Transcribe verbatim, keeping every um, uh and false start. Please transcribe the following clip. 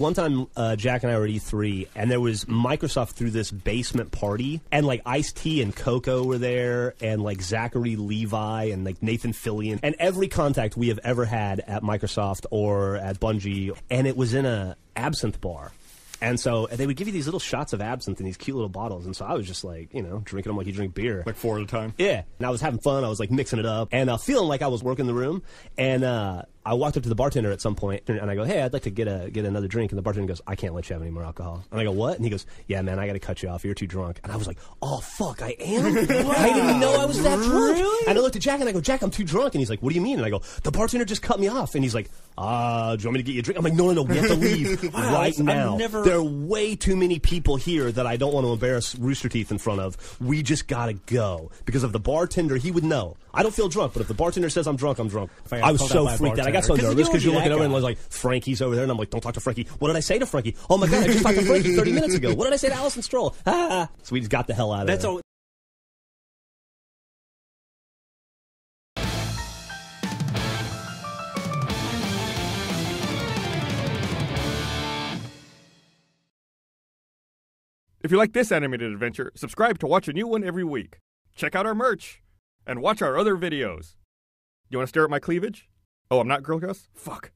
One time, uh, Jack and I were at E three, and there was Microsoft through this basement party, and like Ice-T and Coco were there, and like Zachary Levi and like Nathan Fillion, and every contact we have ever had at Microsoft or at Bungie, and it was in a absinthe bar. And so they would give you these little shots of absinthe in these cute little bottles. And so I was just like, you know, drinking them like you drink beer. Like four at a time? Yeah. And I was having fun. I was like mixing it up and uh, feeling like I was working the room. And uh, I walked up to the bartender at some point and I go, hey, I'd like to get a get another drink. And the bartender goes, I can't let you have any more alcohol. And I go, what? And he goes, yeah, man, I got to cut you off. You're too drunk. And I was like, oh, fuck, I am? Wow. I didn't know I was that drunk. Really? And I looked at Jack and I go, Jack, I'm too drunk. And he's like, what do you mean? And I go, the bartender just cut me off. And he's like, ah, uh, do you want me to get you a drink? I'm like, no, no, no, we have to leave wow, right now. Never... There are way too many people here that I don't want to embarrass Rooster Teeth in front of. We just got to go. Because of the bartender, he would know. I don't feel drunk, but if the bartender says I'm drunk, I'm drunk. I, I was so freaked out. I got so nervous because you, you look it over and I was like, Frankie's over there. And I'm like, don't talk to Frankie. What did I say to Frankie? Oh, my God, I just talked to Frankie thirty minutes ago. What did I say to Allison Stroll? Ah. So we just got the hell out of That's there. If you like this animated adventure, subscribe to watch a new one every week. Check out our merch. And watch our other videos. You want to stare at my cleavage? Oh, I'm not girl Gus? Fuck.